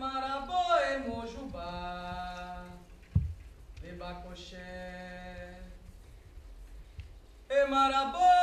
Marabô e Mojubá, Bebacoxé, e Marabô